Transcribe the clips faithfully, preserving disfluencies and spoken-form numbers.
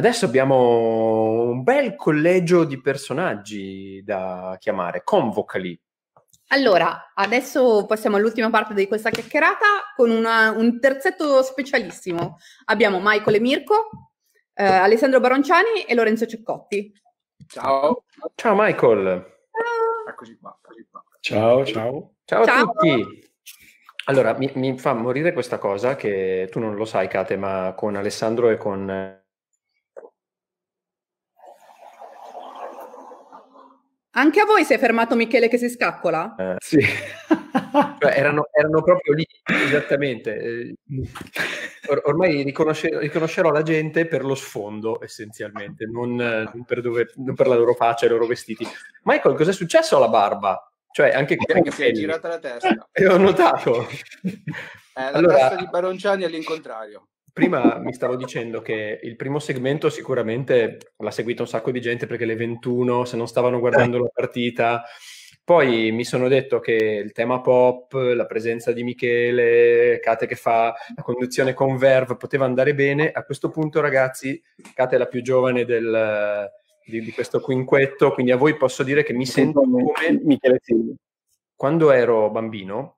Adesso abbiamo un bel collegio di personaggi da chiamare, convocali. Allora, adesso passiamo all'ultima parte di questa chiacchierata con una, un terzetto specialissimo. Abbiamo Maicol e Mirco, eh, Alessandro Baronciani e Lorenzo Ceccotti. Ciao. Ciao Maicol. Ciao. Eccoci qua, eccoci qua. Ciao, ciao. Ciao a ciao. tutti. Allora, mi, mi fa morire questa cosa che tu non lo sai, Kate, ma con Alessandro e con... Anche a voi si è fermato Michele che si scaccola? Eh, sì, cioè, erano, erano proprio lì, esattamente. Or ormai riconosce riconoscerò la gente per lo sfondo, essenzialmente, non, non, per dove, non per la loro faccia e i loro vestiti. Michael, cos'è successo alla barba? Cioè, anche perché si è girata la testa. E ho notato. Eh, la allora... testa di Baronciani è all'incontrario. Prima mi stavo dicendo che il primo segmento sicuramente l'ha seguito un sacco di gente perché le ventuno, se non stavano guardando la partita, poi mi sono detto che il tema pop, la presenza di Michele, Kate che fa la conduzione con verve, poteva andare bene. A questo punto, ragazzi, Kate è la più giovane del, di, di questo quinquetto, quindi a voi posso dire che mi sento come Michele. Quando ero bambino,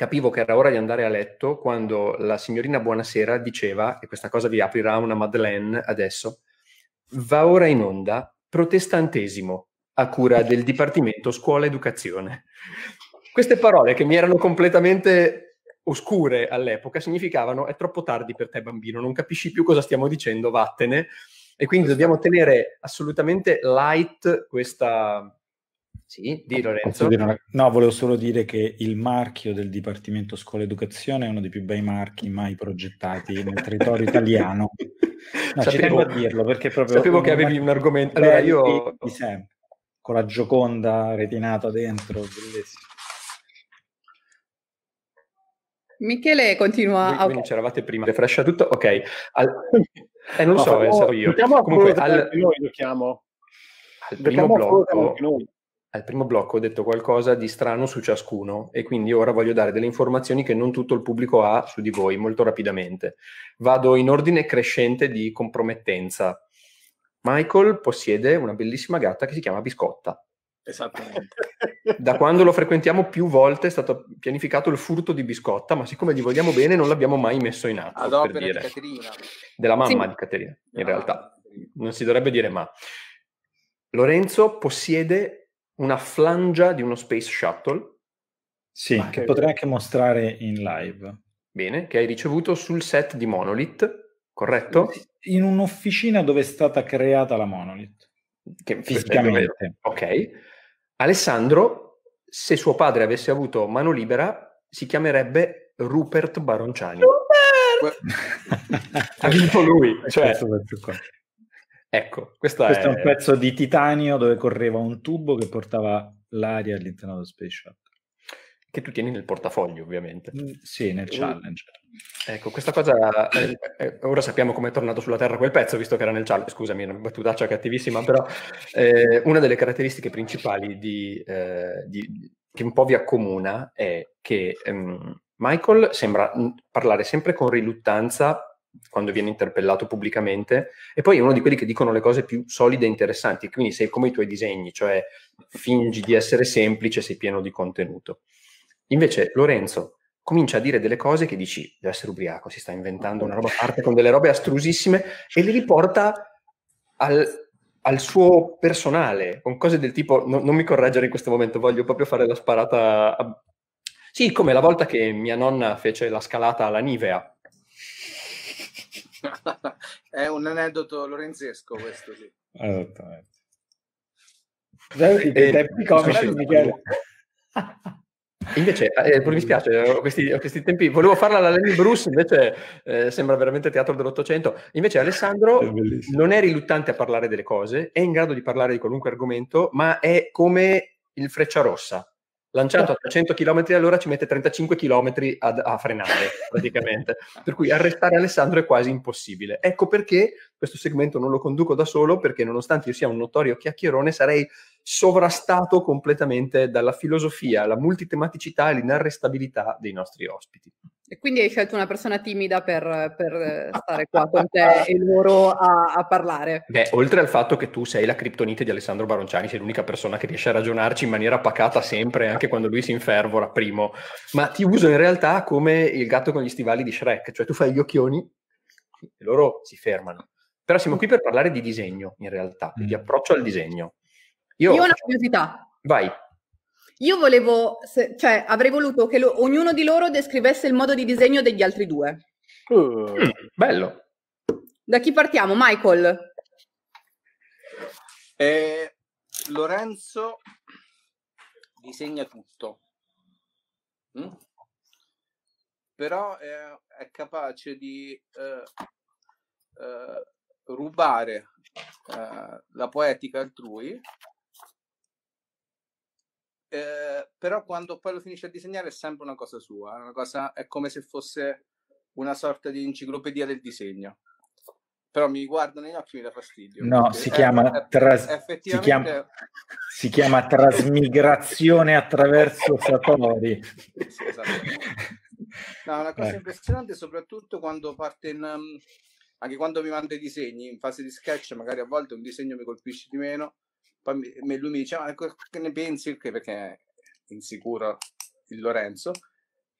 capivo che era ora di andare a letto quando la signorina Buonasera diceva, e questa cosa vi aprirà una Madeleine adesso, va ora in onda protestantesimo a cura del Dipartimento Scuola Educazione. Queste parole che mi erano completamente oscure all'epoca significavano è troppo tardi per te bambino, non capisci più cosa stiamo dicendo, vattene. E quindi dobbiamo tenere assolutamente light questa... Sì, di Lorenzo. Una... No, volevo solo dire che il marchio del Dipartimento Scuola Educazione è uno dei più bei marchi mai progettati nel territorio italiano. No, sapevo, ci tengo a dirlo perché proprio... Sapevo che avevi un argomento... Allora io... Di sempre, con la Gioconda retinata dentro, bellissimo. Michele continua... Voi, okay. C'eravate prima, refrescia tutto? Ok. Al... Eh, non no, so, oh, so io. Comunque, al... Noi lo chiamo. Al primo blocco... Al primo blocco ho detto qualcosa di strano su ciascuno e quindi ora voglio dare delle informazioni che non tutto il pubblico ha su di voi, molto rapidamente. Vado in ordine crescente di compromettenza. Michael possiede una bellissima gatta che si chiama Biscotta. Esattamente. Da quando lo frequentiamo più volte è stato pianificato il furto di Biscotta, ma siccome gli vogliamo bene non l'abbiamo mai messo in atto. Ad opera per dire. Di Caterina. Della mamma sì. di Caterina, in no. realtà. Non si dovrebbe dire ma. Lorenzo possiede... una flangia di uno space shuttle. Sì, ah, che potrei anche mostrare in live. Bene, che hai ricevuto sul set di Monolith, corretto? In un'officina dove è stata creata la Monolith. Che fisicamente. Ok. Alessandro, se suo padre avesse avuto mano libera, si chiamerebbe Rupert Baronciani. Rupert! Ha vinto lui, cioè... Ecco, questo è... è un pezzo di titanio dove correva un tubo che portava l'aria all'interno dello Space Shuttle. Che tu tieni nel portafoglio, ovviamente. Mm, sì, nel challenge. Uh, ecco, questa cosa... Eh, eh, ora sappiamo come è tornato sulla Terra quel pezzo, visto che era nel challenge. Scusami, una battutaccia cattivissima, però eh, una delle caratteristiche principali di, eh, di, che un po' vi accomuna è che ehm, Michael sembra parlare sempre con riluttanza quando viene interpellato pubblicamente, e poi è uno di quelli che dicono le cose più solide e interessanti, quindi sei come i tuoi disegni, cioè fingi di essere semplice, sei pieno di contenuto. Invece Lorenzo comincia a dire delle cose che dici, deve essere ubriaco, si sta inventando una roba a parte con delle robe astrusissime, e li riporta al, al suo personale, con cose del tipo, no, non mi correggere in questo momento, voglio proprio fare la sparata a... Sì, come la volta che mia nonna fece la scalata alla Nivea. È un aneddoto lorenzesco questo, sì. Esattamente. Invece, eh, mi spiace, questi, questi tempi... Volevo farla alla Lenny Bruce, invece eh, sembra veramente teatro dell'Ottocento. Invece Alessandro è non è riluttante a parlare delle cose, è in grado di parlare di qualunque argomento, ma è come il Frecciarossa. Lanciato a trecento chilometri all'ora ci mette trentacinque chilometri ad, a frenare praticamente, per cui arrestare Alessandro è quasi impossibile. Ecco perché questo segmento non lo conduco da solo, perché nonostante io sia un notorio chiacchierone sarei sovrastato completamente dalla filosofia, la multitematicità e l'inarrestabilità dei nostri ospiti. E quindi hai scelto una persona timida per, per stare qua con te e loro a, a parlare. Beh, oltre al fatto che tu sei la criptonite di Alessandro Baronciani, sei l'unica persona che riesce a ragionarci in maniera pacata sempre, anche quando lui si infervora, primo. Ma ti uso in realtà come il gatto con gli stivali di Shrek, cioè tu fai gli occhioni e loro si fermano. Però siamo qui per parlare di disegno, in realtà, mm. di approccio al disegno. Io, Io ho una curiosità. Vai. Io volevo, se, cioè avrei voluto che lo, ognuno di loro descrivesse il modo di disegno degli altri due. Uh, mm, bello. Da chi partiamo? Maicol? Eh, Lorenzo disegna tutto. Mm? Però è, è capace di uh, uh, rubare uh, la poetica altrui. Eh, però quando poi lo finisce a disegnare è sempre una cosa sua, una cosa, è come se fosse una sorta di enciclopedia del disegno, però mi guarda negli occhi e mi dà fastidio. No, si chiama, è, tras, effettivamente... si, chiama, si chiama trasmigrazione attraverso Satori. Sì, esatto. No, una cosa eh. impressionante, soprattutto quando parte in, anche quando mi manda i disegni in fase di sketch, magari a volte un disegno mi colpisce di meno. Poi lui mi dice, ma che ne pensi? Perché è insicuro il Lorenzo.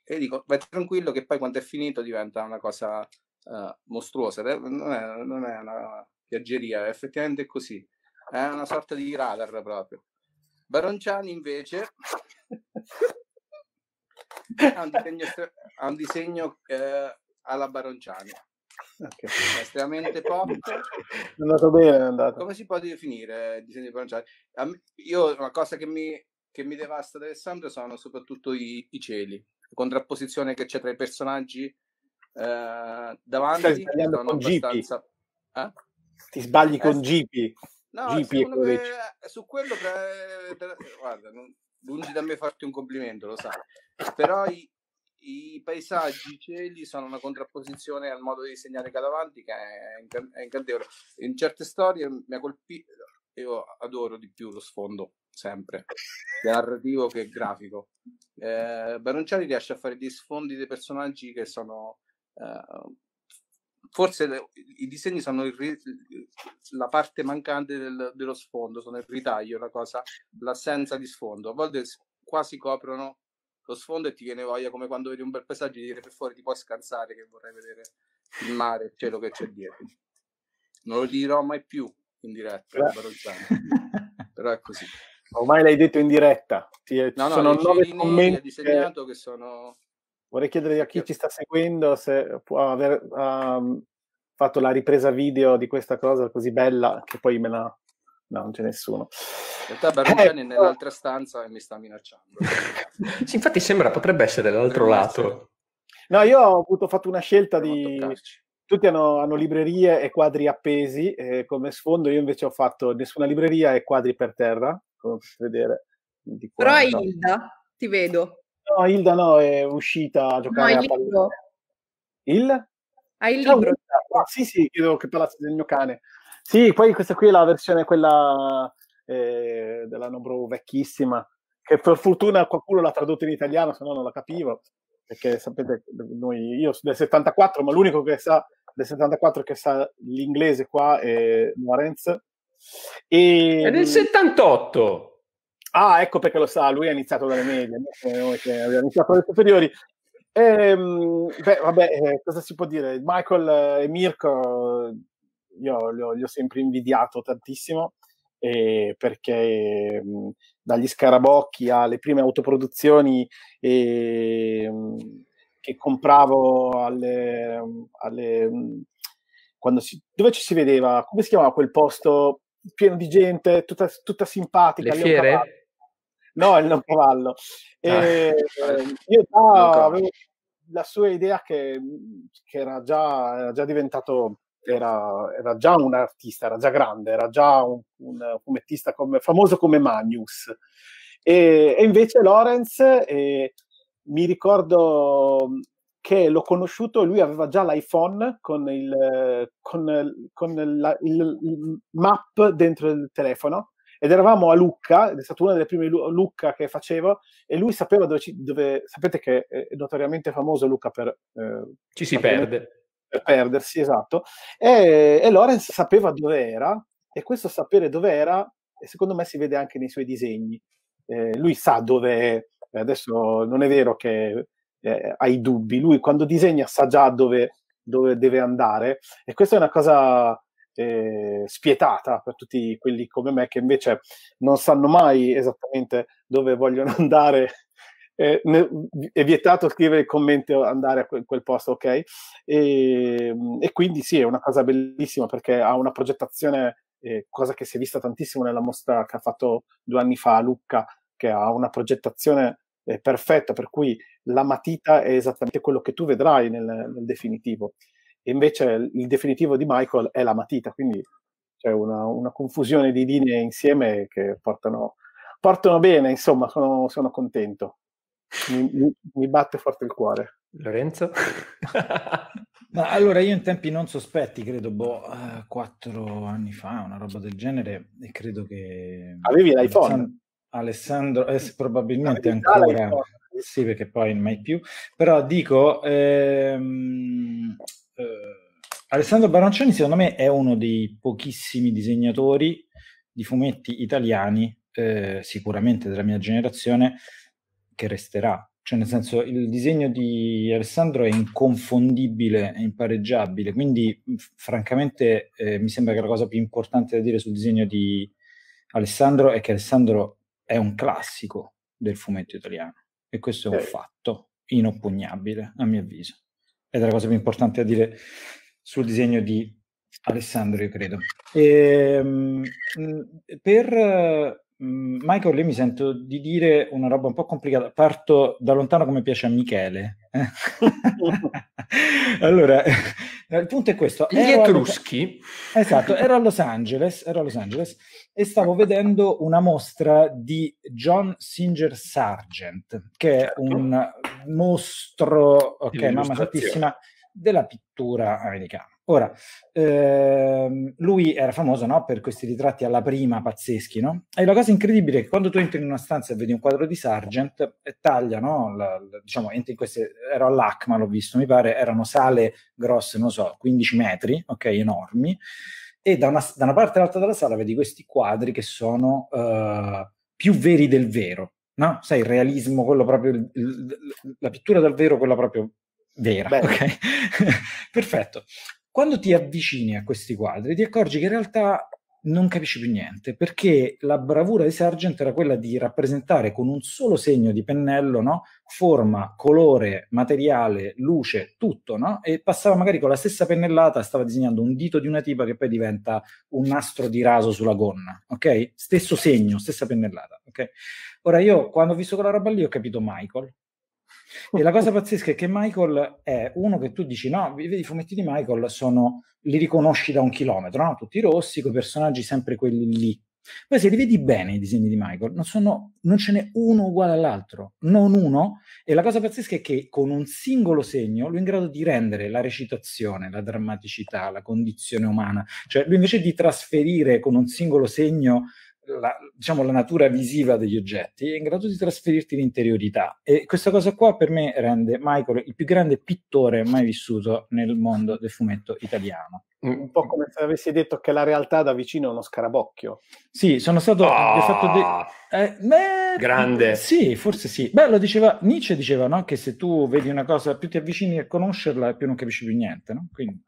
E dico, vai tranquillo che poi quando è finito diventa una cosa uh, mostruosa. Non è, non è una piaggeria, è effettivamente così. È una sorta di radar proprio. Baronciani invece ha un disegno, ha un disegno eh, alla Baronciani. Okay. Estremamente pop, è andato bene, è andato. Come si può definire il disegno di Baronciani? Io una cosa che mi, che mi devasta da Alessandro sono soprattutto i, i cieli, la contrapposizione che c'è tra i personaggi eh, davanti. Stai sbagliando con abbastanza... eh? Ti sbagli eh, con Gipi. No, Gipi me, su quello tra, tra, guarda, non, lungi da me farti un complimento, lo sai, però i I paesaggi, i cieli sono una contrapposizione al modo di disegnare che ha davanti, che è incantevole. In certe storie mi ha colpito, io adoro di più lo sfondo, sempre, sia narrativo che grafico. Eh, Baronciani riesce a fare dei sfondi dei personaggi che sono... Eh, forse le, i disegni sono il, la parte mancante del, dello sfondo, sono il ritaglio, la cosa, l'assenza di sfondo. A volte quasi coprono lo sfondo e ti viene voglia, come quando vedi un bel paesaggio, di dire per fuori ti puoi scansare che vorrei vedere il mare, il cielo che c'è dietro. Non lo dirò mai più in diretta, però è così. Ormai l'hai detto in diretta. Ti è... no, no, sono nove commenti che... disegnato che sono... Vorrei chiedere a chi ci sta seguendo se può aver um, fatto la ripresa video di questa cosa così bella che poi me la... No, non c'è nessuno. In realtà Baronciani eh, è nell'altra stanza e mi sta minacciando. Sì, infatti sembra, potrebbe essere dall'altro lato. No, io ho, avuto, ho fatto una scelta di... Tutti hanno, hanno librerie e quadri appesi eh, come sfondo, io invece ho fatto nessuna libreria e quadri per terra, come potete vedere. Di qua, però no. Hilda, ti vedo. No, Hilda no, è uscita a giocare no, a pallone. Il? Hai il no, libro? Ah, sì, sì, credo che parlasse del mio cane. Sì, poi questa qui è la versione quella eh, della Nobrow vecchissima, che per fortuna qualcuno l'ha tradotta in italiano, se no non la capivo, perché sapete, noi, io sono del settantaquattro, ma l'unico che sa del settantaquattro che sa l'inglese qua è Lorenzo. E... È del settantotto! Ah, ecco perché lo sa, lui ha iniziato dalle medie, noi che abbiamo iniziato dalle superiori. E, beh, vabbè, cosa si può dire? Maicol e Mirco... Io li ho, li ho sempre invidiato tantissimo eh, perché mh, dagli scarabocchi alle prime autoproduzioni eh, mh, che compravo alle, alle, mh, quando si, dove ci si vedeva, come si chiamava quel posto pieno di gente, tutta, tutta simpatica. Le fiere? No, il non cavallo. E, ah, eh, io già avevo la sua idea che, che era, già, era già diventato... Era, era già un artista, era già grande, era già un, un fumettista come, famoso come Magnus. E, e invece Lorenz, eh, mi ricordo che l'ho conosciuto, lui aveva già l'iPhone con il, con, con la, il, il map dentro il telefono, ed eravamo a Lucca, è stata una delle prime Lucca che facevo, e lui sapeva dove, ci, dove sapete che è notoriamente famoso Lucca per... Eh, ci si perde. Per perdersi, esatto. E, e Lorenzo sapeva dove era, e questo sapere dove era, secondo me si vede anche nei suoi disegni. Eh, lui sa dove è, adesso non è vero che eh, ha i dubbi, lui quando disegna sa già dove, dove deve andare, e questa è una cosa... Eh, spietata per tutti quelli come me che invece non sanno mai esattamente dove vogliono andare, eh, ne, è vietato scrivere commenti o andare a quel, quel posto, ok? E, e quindi sì, è una cosa bellissima perché ha una progettazione, eh, cosa che si è vista tantissimo nella mostra che ha fatto due anni fa a Lucca, che ha una progettazione eh, perfetta, per cui la matita è esattamente quello che tu vedrai nel, nel definitivo. E invece il definitivo di Maicol è la matita, quindi c'è una, una confusione di linee insieme che portano, portano bene, insomma, sono, sono contento. Mi, mi, mi batte forte il cuore. Lorenzo? Ma allora, io in tempi non sospetti, credo, boh, quattro anni fa, una roba del genere, e credo che... Avevi l'iPhone? Alessandro, eh, probabilmente ancora... Sì, perché poi mai più. Però dico... Ehm... Uh, Alessandro Baronciani secondo me è uno dei pochissimi disegnatori di fumetti italiani, eh, sicuramente della mia generazione, che resterà, cioè nel senso il disegno di Alessandro è inconfondibile, è impareggiabile, quindi francamente eh, mi sembra che la cosa più importante da dire sul disegno di Alessandro è che Alessandro è un classico del fumetto italiano, e questo è un fatto inoppugnabile a mio avviso. Ed è la cosa più importante da dire sul disegno di Alessandro, io credo. E, mh, per mh, Maicol, io mi sento di dire una roba un po' complicata. Parto da lontano come piace a Michele. Allora, il punto è questo. Gli etruschi. Lo... Esatto, ero a Los Angeles, ero a Los Angeles e stavo vedendo una mostra di John Singer Sargent, che è un... mostro, ok, mamma santissima, della pittura americana. Ora, ehm, lui era famoso, no, per questi ritratti alla prima pazzeschi, no? E la cosa incredibile è che quando tu entri in una stanza e vedi un quadro di Sargent, e taglia, no? La, la, diciamo, entri in queste, ero all'ACMA, l'ho visto, mi pare, erano sale grosse, non so, quindici metri, ok, enormi, e da una, da una parte all'altra della sala vedi questi quadri che sono uh, più veri del vero. No? Sai, il realismo, quello proprio, il, il, la pittura dal vero, quella proprio vera. Okay? Perfetto. Quando ti avvicini a questi quadri ti accorgi che in realtà non capisci più niente, perché la bravura di Sargent era quella di rappresentare con un solo segno di pennello, no? Forma, colore, materiale, luce, tutto, no? E passava magari con la stessa pennellata, stava disegnando un dito di una tipa che poi diventa un nastro di raso sulla gonna, ok? Stesso segno, stessa pennellata, ok? Ora io, quando ho visto quella roba lì, ho capito Maicol. E la cosa pazzesca è che Maicol è uno che tu dici, no, vedi i fumetti di Maicol, sono, li riconosci da un chilometro, no? Tutti rossi, con i personaggi sempre quelli lì. Poi se li vedi bene i disegni di Maicol, non, sono, non ce n'è uno uguale all'altro, non uno. E la cosa pazzesca è che con un singolo segno lui è in grado di rendere la recitazione, la drammaticità, la condizione umana. Cioè lui invece di trasferire con un singolo segno la, diciamo, la natura visiva degli oggetti, è in grado di trasferirti l'interiorità, e questa cosa qua per me rende Maicol il più grande pittore mai vissuto nel mondo del fumetto italiano. Un po' come se avessi detto che la realtà da vicino è uno scarabocchio. Sì, sono stato oh, fatto de... eh, beh, grande. Sì, forse sì. Beh, lo diceva Nietzsche, diceva, no, che se tu vedi una cosa, più ti avvicini a conoscerla, più non capisci più niente, no? Quindi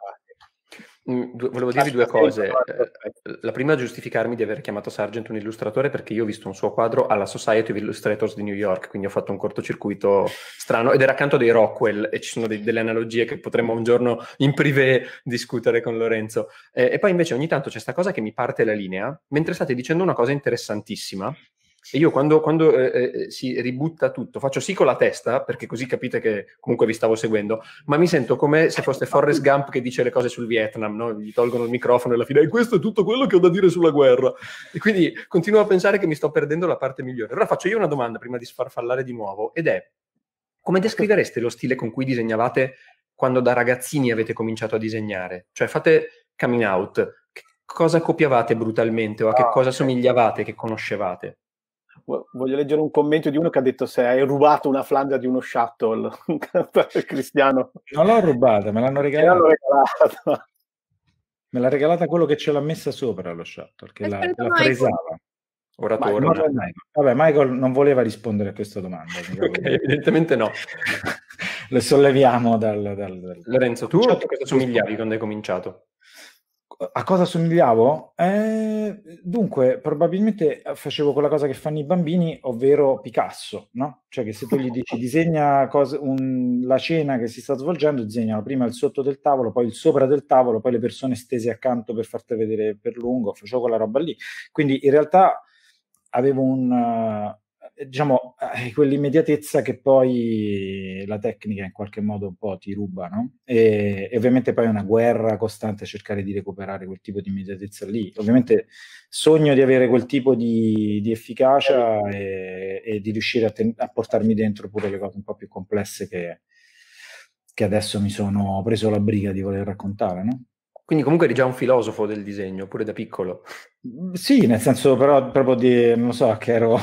Mm, du- volevo dirvi due cose. La prima è giustificarmi di aver chiamato Sargent un illustratore, perché io ho visto un suo quadro alla Society of Illustrators di New York, quindi ho fatto un cortocircuito strano, ed era accanto dei Rockwell, e ci sono dei, delle analogie che potremmo un giorno in privé discutere con Lorenzo. Eh, e poi invece ogni tanto c'è sta cosa che mi parte la linea mentre state dicendo una cosa interessantissima, e io quando, quando eh, eh, si ributta tutto faccio sì con la testa, perché così capite che comunque vi stavo seguendo, ma mi sento come se fosse Forrest Gump che dice le cose sul Vietnam, no? Gli tolgono il microfono e alla fine e questo è tutto quello che ho da dire sulla guerra, e quindi continuo a pensare che mi sto perdendo la parte migliore. Allora faccio io una domanda prima di sfarfallare di nuovo, ed è: come descrivereste lo stile con cui disegnavate quando da ragazzini avete cominciato a disegnare? Cioè fate coming out, cosa copiavate brutalmente o a che ah, cosa okay. somigliavate, che conoscevate? Voglio leggere un commento di uno che ha detto se hai rubato una flangia di uno shuttle. Cristiano. Non l'ho rubata, me l'hanno regalata. regalata. Me l'ha regalata quello che ce l'ha messa sopra lo shuttle, che la, la presava. Ora torna. Michael, vabbè, Michael non voleva rispondere a questa domanda. Okay, evidentemente no. Le solleviamo dal... dal, dal... Lorenzo, tu certo, a cosa somigliavi quando hai cominciato? A cosa somigliavo? Eh, dunque, probabilmente facevo quella cosa che fanno i bambini, ovvero Picasso, no? Cioè che se tu gli dici disegna cosa, un, la cena che si sta svolgendo, disegnano prima il sotto del tavolo, poi il sopra del tavolo, poi le persone stese accanto per farti vedere per lungo, facevo quella roba lì. Quindi in realtà avevo un... diciamo, quell'immediatezza che poi la tecnica in qualche modo un po' ti ruba, no? E, e ovviamente poi è una guerra costante a cercare di recuperare quel tipo di immediatezza lì. Ovviamente sogno di avere quel tipo di, di efficacia e, e di riuscire a, a portarmi dentro pure le cose un po' più complesse che, che adesso mi sono preso la briga di voler raccontare, no? Quindi comunque eri già un filosofo del disegno, pure da piccolo. Sì, nel senso però proprio di, non so, che ero...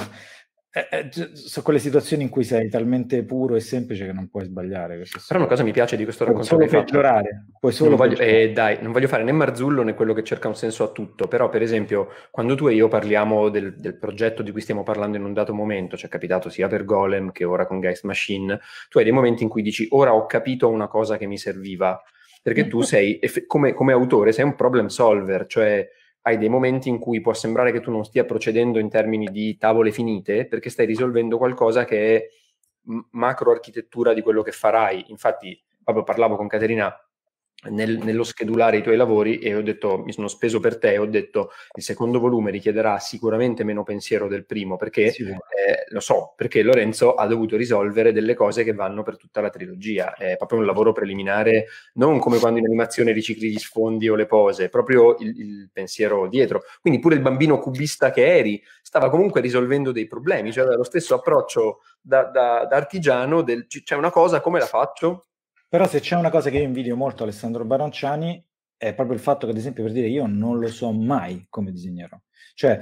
Eh, eh, sono quelle situazioni in cui sei talmente puro e semplice che non puoi sbagliare. Però una cosa mi piace di questo racconto, puoi solo peggiorare, puoi solo non voglio, eh, dai, non voglio fare né Marzullo né quello che cerca un senso a tutto, però per esempio quando tu e io parliamo del, del progetto di cui stiamo parlando in un dato momento, ci è capitato sia per Golem che ora con Geist Machine, tu hai dei momenti in cui dici ora ho capito una cosa che mi serviva, perché tu sei come, come autore sei un problem solver, cioè hai dei momenti in cui può sembrare che tu non stia procedendo in termini di tavole finite, perché stai risolvendo qualcosa che è macro architettura di quello che farai. Infatti, proprio parlavo con Caterina nel, nello schedulare i tuoi lavori e ho detto, mi sono speso per te, ho detto il secondo volume richiederà sicuramente meno pensiero del primo, perché sì. eh, lo so, perché Lorenzo ha dovuto risolvere delle cose che vanno per tutta la trilogia. È proprio un lavoro preliminare, non come quando in animazione ricicli gli sfondi o le pose, proprio il, il pensiero dietro. Quindi pure il bambino cubista che eri stava comunque risolvendo dei problemi, cioè aveva lo stesso approccio da, da, da artigiano del c'è una cosa, come la faccio? Però se c'è una cosa che io invidio molto a Alessandro Baronciani è proprio il fatto che, ad esempio, per dire, io non lo so mai come disegnerò. Cioè,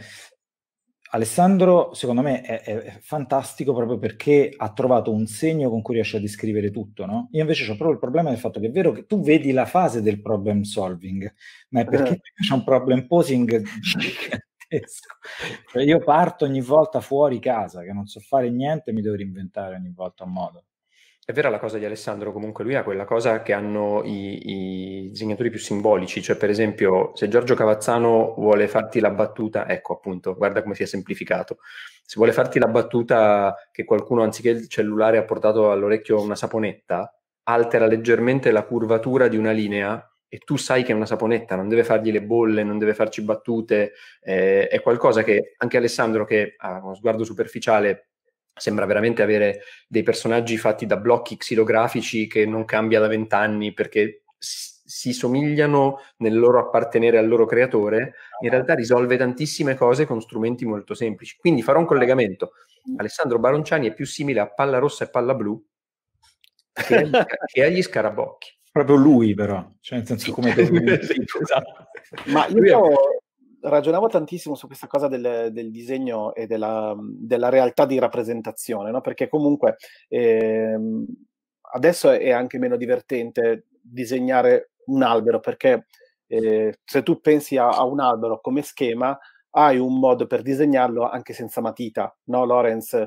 Alessandro, secondo me, è, è fantastico proprio perché ha trovato un segno con cui riesce a descrivere tutto, no? Io invece ho proprio il problema del fatto che è vero che tu vedi la fase del problem solving, ma è perché eh. c'è un problem posing gigantesco. Cioè, io parto ogni volta fuori casa, che non so fare niente, mi devo reinventare ogni volta un modo. È vera la cosa di Alessandro, comunque lui ha quella cosa che hanno i, i disegnatori più simbolici, cioè per esempio se Giorgio Cavazzano vuole farti la battuta, ecco appunto, guarda come si è semplificato, se vuole farti la battuta che qualcuno anziché il cellulare ha portato all'orecchio una saponetta, altera leggermente la curvatura di una linea e tu sai che è una saponetta, non deve fargli le bolle, non deve farci battute, eh, è qualcosa che anche Alessandro che ha uno sguardo superficiale sembra veramente avere dei personaggi fatti da blocchi xilografici che non cambia da vent'anni perché si somigliano nel loro appartenere al loro creatore, in realtà risolve tantissime cose con strumenti molto semplici. Quindi farò un collegamento. Alessandro Baronciani è più simile a Palla Rossa e Palla Blu che, che agli Scarabocchi. Proprio lui però, cioè nel senso come... sì, esatto. Ma io... ragionavo tantissimo su questa cosa del, del disegno e della, della realtà di rappresentazione, no? Perché comunque eh, adesso è anche meno divertente disegnare un albero, perché eh, se tu pensi a, a un albero come schema, hai un modo per disegnarlo anche senza matita, no Lorenz?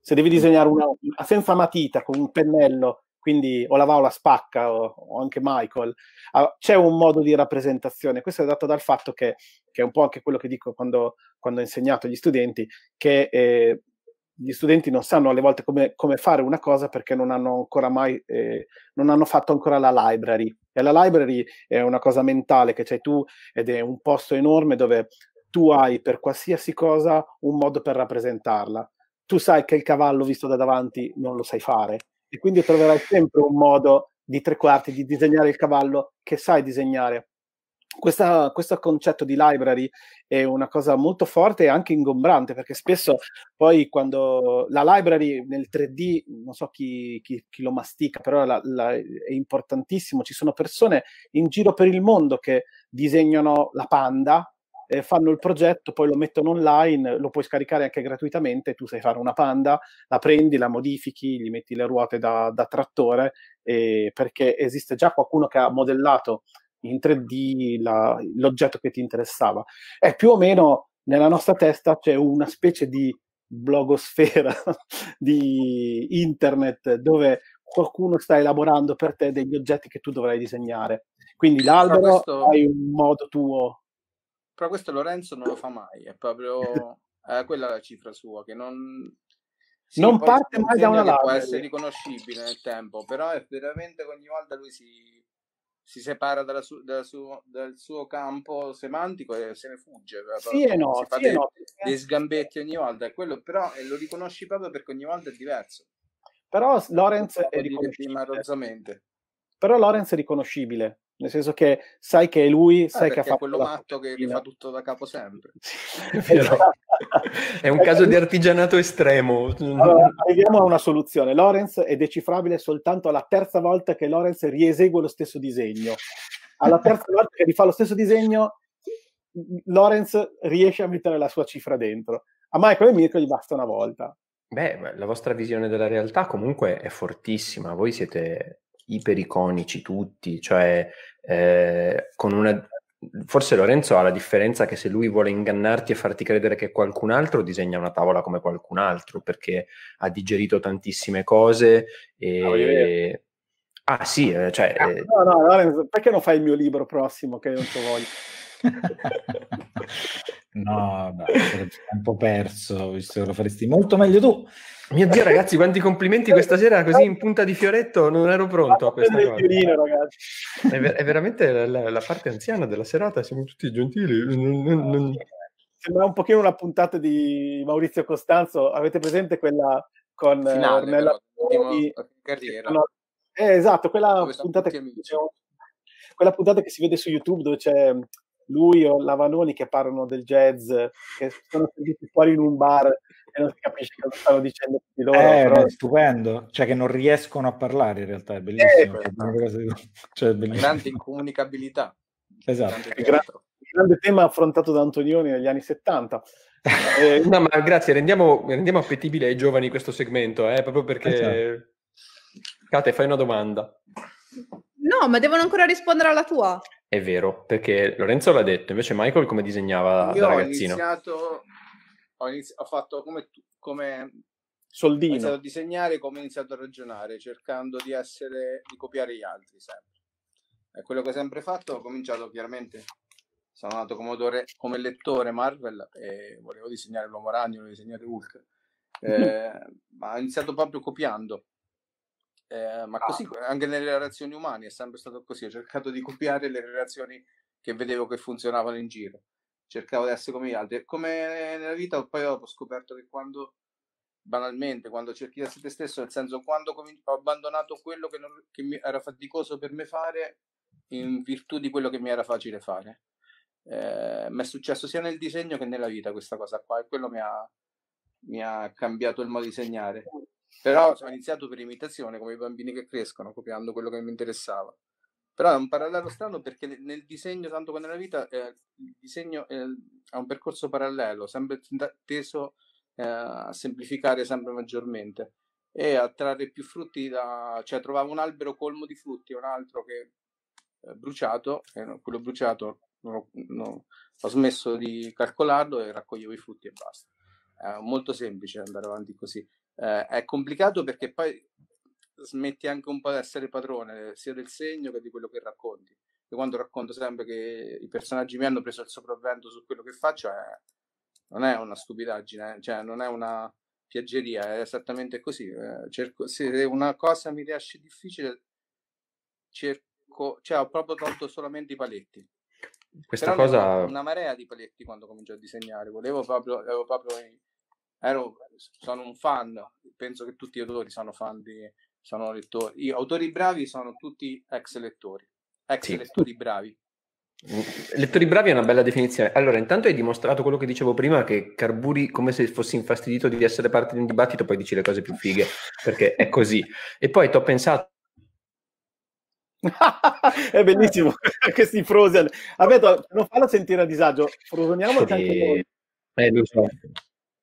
Se devi disegnare una, una senza matita, con un pennello, quindi o la va o la spacca, o, o anche Michael, ah, c'è un modo di rappresentazione. Questo è dato dal fatto che, che è un po' anche quello che dico quando, quando ho insegnato agli studenti, che eh, gli studenti non sanno alle volte come, come fare una cosa perché non hanno ancora mai, eh, non hanno fatto ancora la library. E la library è una cosa mentale che c'hai tu ed è un posto enorme dove tu hai per qualsiasi cosa un modo per rappresentarla. Tu sai che il cavallo visto da davanti non lo sai fare, e quindi troverai sempre un modo di tre quarti di disegnare il cavallo che sai disegnare. Questa, questo concetto di library è una cosa molto forte e anche ingombrante, perché spesso poi quando la library nel tre D, non so chi, chi, chi lo mastica, però la, la, è importantissimo, ci sono persone in giro per il mondo che disegnano la panda, eh, fanno il progetto, poi lo mettono online, lo puoi scaricare anche gratuitamente, tu sai fare una panda, la prendi, la modifichi, gli metti le ruote da, da trattore, eh, perché esiste già qualcuno che ha modellato in tre D l'oggetto che ti interessava. E più o meno nella nostra testa c'è una specie di blogosfera di internet dove qualcuno sta elaborando per te degli oggetti che tu dovrai disegnare. Quindi l'albero hai un modo tuo. Però questo Lorenzo non lo fa mai, è proprio eh, quella la cifra sua, che non... Sì, non parte mai da una library. Può essere riconoscibile nel tempo, però è veramente ogni volta lui si... si separa dalla su, dalla su, dal suo campo semantico e se ne fugge. Sì e no, si fa sì dei, no. dei sgambetti ogni volta, è quello, però e lo riconosci proprio perché ogni volta è diverso. Però Lorenz è riconoscibile. Però Lorenz è riconoscibile, nel senso che sai che è lui, eh, sai che ha fatto quello matto che rifà tutto da capo sempre. Sì, è, è un caso di artigianato estremo. Allora, arriviamo a una soluzione. Lorenz è decifrabile soltanto alla terza volta che Lorenz riesegue lo stesso disegno. Alla terza volta che rifà lo stesso disegno, Lorenz riesce a mettere la sua cifra dentro. A Maicol e Mirco gli basta una volta. Beh, la vostra visione della realtà comunque è fortissima. Voi siete... ipericonici tutti, cioè eh, con una... forse Lorenzo ha la differenza che se lui vuole ingannarti e farti credere che qualcun altro disegna una tavola come qualcun altro, perché ha digerito tantissime cose e... No, ah sì, cioè... No, no, Lorenzo, perché non fai il mio libro prossimo che non te lo voglio? No, no, sarebbe un po' perso, visto che lo faresti molto meglio tu. Mio Dio, ragazzi, quanti complimenti questa sera, così in punta di fioretto, non ero pronto a questa cosa. Piorino, ragazzi. È, ver- è veramente la, la parte anziana della serata, siamo tutti gentili. Non, non, non... Sembra un pochino una puntata di Maurizio Costanzo, avete presente quella con... Finale, nella... però, di... carriera. No, eh, esatto, quella puntata, che... quella puntata che si vede su YouTube dove c'è... lui o Lavanoni che parlano del jazz, che sono seduti fuori in un bar e non si capisce cosa stanno dicendo tutti loro. Eh, però... È stupendo, cioè che non riescono a parlare in realtà, è bellissimo. Eh, cioè, è bellissimo. Grande incomunicabilità. Esatto. Grande il, grande, il grande tema affrontato da Antonioni negli anni settanta. Eh, no, ma grazie, rendiamo, rendiamo appetibile ai giovani questo segmento, eh, proprio perché... Esatto. Kate, fai una domanda. No, ma devono ancora rispondere alla tua. È vero, perché Lorenzo l'ha detto, invece Maicol come disegnava io da ragazzino? Ho iniziato, ho, inizi- ho fatto come, tu, come Soldino. Ho iniziato a disegnare come ho iniziato a ragionare, cercando di essere, di copiare gli altri sempre. È quello che ho sempre fatto, ho cominciato chiaramente, sono nato come, odore, come lettore Marvel e volevo disegnare l'Uomo Ragno, volevo disegnare Hulk, eh, ma ho iniziato proprio copiando. Eh, ma così anche nelle relazioni umane è sempre stato così, ho cercato di copiare le relazioni che vedevo che funzionavano in giro, cercavo di essere come gli altri, come nella vita. Poi ho scoperto che quando banalmente, quando cerchi di essere te stesso, nel senso quando ho abbandonato quello che, non, che mi era faticoso per me fare in virtù di quello che mi era facile fare, eh, mi è successo sia nel disegno che nella vita questa cosa qua, e quello mi ha, mi ha cambiato il modo di disegnare. Però ho iniziato per imitazione, come i bambini che crescono, copiando quello che mi interessava. Però è un parallelo strano, perché nel disegno, tanto come nella vita, eh, il disegno eh, ha un percorso parallelo, sempre teso eh, a semplificare sempre maggiormente e a trarre più frutti da... Cioè trovavo un albero colmo di frutti, un altro che eh, bruciato, eh, quello bruciato no, no, ho smesso di calcolarlo e raccoglievo i frutti e basta. È molto semplice andare avanti così. Eh, è complicato perché poi smetti anche un po' di essere padrone sia del segno che di quello che racconti. E quando racconto sempre che i personaggi mi hanno preso il sopravvento su quello che faccio, eh, non è una stupidaggine, eh, cioè non è una piaggeria, è esattamente così. Eh, cerco, se una cosa mi riesce difficile, cerco, cioè ho proprio tolto solamente i paletti. Questa Però cosa... una, una marea di paletti quando comincio a disegnare, volevo proprio, avevo proprio Ero, sono un fan, penso che tutti gli autori sono fan di, sono lettori. Gli autori bravi sono tutti ex lettori, ex sì. lettori bravi. Lettori bravi è una bella definizione. Allora, intanto hai dimostrato quello che dicevo prima, che carburi come se fossi infastidito di essere parte di un dibattito, poi dici le cose più fighe, perché è così. E poi ti ho pensato... È bellissimo, questi frozen. Vabbè, non farlo sentire a disagio, frosoniamoci anche noi. Eh, lo so.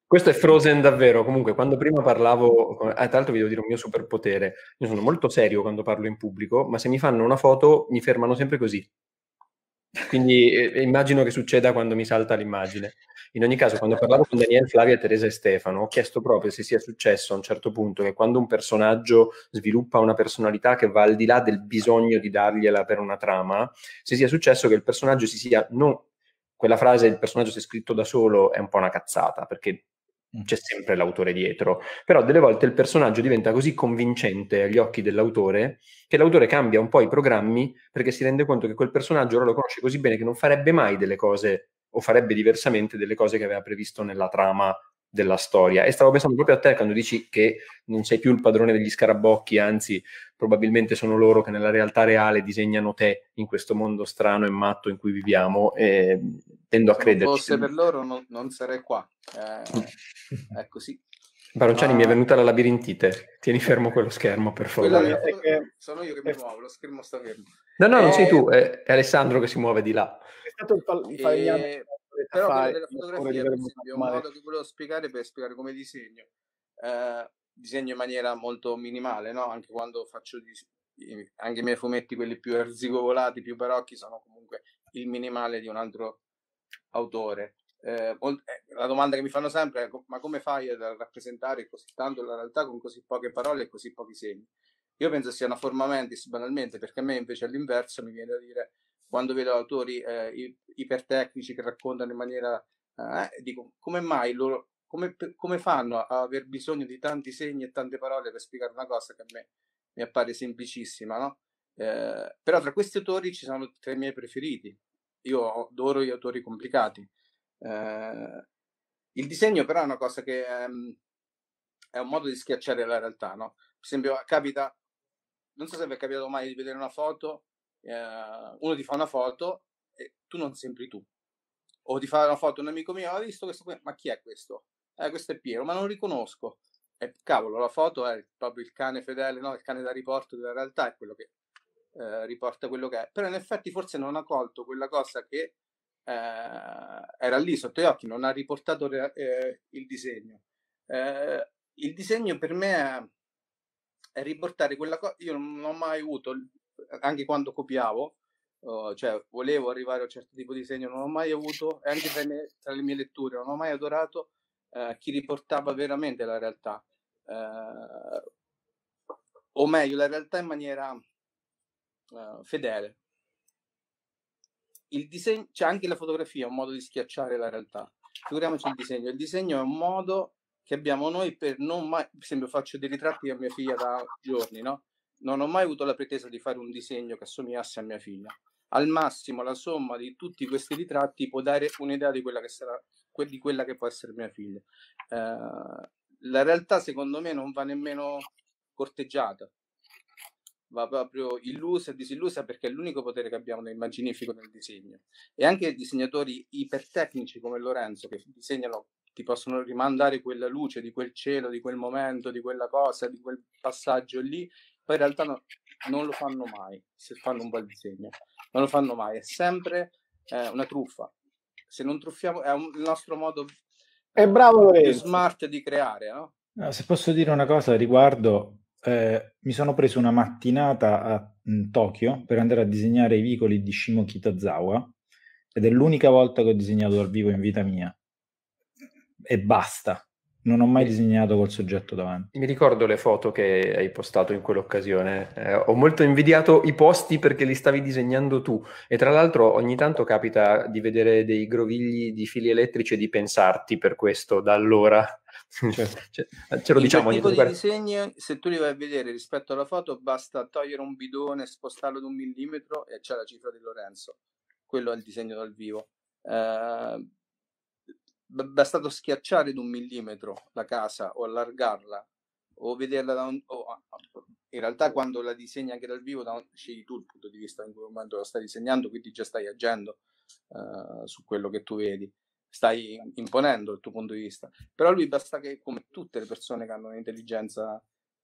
Questo è frozen davvero. Comunque, quando prima parlavo, eh, tra l'altro vi devo dire un mio superpotere, io sono molto serio quando parlo in pubblico, ma se mi fanno una foto mi fermano sempre così. Quindi eh, immagino che succeda quando mi salta l'immagine. In ogni caso, quando parlavo con Daniele, Flavia, Teresa e Stefano, ho chiesto proprio se sia successo a un certo punto che quando un personaggio sviluppa una personalità che va al di là del bisogno di dargliela per una trama, se sia successo che il personaggio si sia... non quella frase, il personaggio si è scritto da solo, è un po' una cazzata, perché c'è sempre l'autore dietro, però delle volte il personaggio diventa così convincente agli occhi dell'autore che l'autore cambia un po' i programmi, perché si rende conto che quel personaggio ora lo conosce così bene che non farebbe mai delle cose, o farebbe diversamente delle cose che aveva previsto nella trama della storia. E stavo pensando proprio a te quando dici che non sei più il padrone degli scarabocchi, anzi probabilmente sono loro che nella realtà reale disegnano te in questo mondo strano e matto in cui viviamo, e tendo a crederci. Se fosse per loro non, non sarei qua, eh, è così. Baronciani, ah. mi è venuta la labirintite, tieni fermo quello schermo per favore. È che... sono io che mi muovo, lo schermo sta fermo. No, no, non e... sei tu, è, è Alessandro che si muove di là. È stato il pal- e... Però quello della fotografia, per esempio, un modo che volevo spiegare per spiegare come disegno. Eh, disegno in maniera molto minimale, no? Anche quando faccio dis... anche i miei fumetti, quelli più arzigogolati, più barocchi, sono comunque il minimale di un altro autore. Eh, la domanda che mi fanno sempre è: ma come fai a rappresentare così tanto la realtà con così poche parole e così pochi segni? Io penso sia una forma mentis, banalmente, perché a me invece all'inverso mi viene da dire, quando vedo autori eh, ipertecnici che raccontano in maniera... Eh, dico, come mai loro... Come, come fanno a aver bisogno di tanti segni e tante parole per spiegare una cosa che a me mi appare semplicissima, no? Eh, però tra questi autori ci sono tra i miei preferiti. Io adoro gli autori complicati. Eh, il disegno però è una cosa che ehm, è un modo di schiacciare la realtà, no? Per esempio, capita... Non so se vi è capitato mai di vedere una foto... Uh, uno ti fa una foto e tu non sembri tu, o ti fa una foto un amico mio, ha visto questo qui? Ma chi è questo? Eh, questo è Piero, ma non lo riconosco. E cavolo, la foto è proprio il cane fedele, no? Il cane da riporto della realtà, è quello che eh, riporta quello che è. Però in effetti forse non ha colto quella cosa che eh, era lì sotto gli occhi, non ha riportato eh, il disegno. Eh, il disegno per me è, è riportare quella cosa. Io non ho mai avuto, anche quando copiavo, uh, cioè volevo arrivare a un certo tipo di disegno, non ho mai avuto, e anche tra, me, tra le mie letture non ho mai adorato uh, chi riportava veramente la realtà, uh, o meglio la realtà in maniera uh, fedele. Il disegno, c'è, cioè anche la fotografia è un modo di schiacciare la realtà, figuriamoci il disegno. Il disegno è un modo che abbiamo noi per non mai, per esempio faccio dei ritratti a mia figlia da giorni, no? Non ho mai avuto la pretesa di fare un disegno che assomigliasse a mia figlia. Al massimo la somma di tutti questi ritratti può dare un'idea di quella che sarà, di quella che può essere mia figlia. Eh, la realtà secondo me non va nemmeno corteggiata, va proprio illusa e disillusa, perché è l'unico potere che abbiamo nel immaginifico del disegno. E anche disegnatori ipertecnici come Lorenzo, che disegnano, ti possono rimandare quella luce di quel cielo, di quel momento, di quella cosa, di quel passaggio lì. Poi in realtà no, non lo fanno mai, se fanno un bel disegno, non lo fanno mai, è sempre eh, una truffa. Se non truffiamo, è un, il nostro modo è bravo, Lorenzo, più smart di creare, no? No, se posso dire una cosa riguardo, eh, mi sono preso una mattinata a mh, Tokyo per andare a disegnare i vicoli di Shimo Kitazawa, ed è l'unica volta che ho disegnato dal vivo in vita mia, e basta. Non ho mai disegnato col soggetto davanti. Mi ricordo le foto che hai postato in quell'occasione. Eh, ho molto invidiato i posti perché li stavi disegnando tu. E tra l'altro ogni tanto capita di vedere dei grovigli di fili elettrici e di pensarti per questo da allora. Certo. Cioè, ce lo in diciamo. Ogni tipo di disegno, se tu li vai a vedere rispetto alla foto, basta togliere un bidone, spostarlo di un millimetro e c'è la cifra di Lorenzo. Quello è il disegno dal vivo. Eh... bastato schiacciare di un millimetro la casa, o allargarla, o vederla da un, o in realtà quando la disegni anche dal vivo da, scegli tu il punto di vista in cui momento la stai disegnando, quindi già stai agendo uh, su quello che tu vedi, stai imponendo il tuo punto di vista. Però lui basta che, come tutte le persone che hanno un'intelligenza,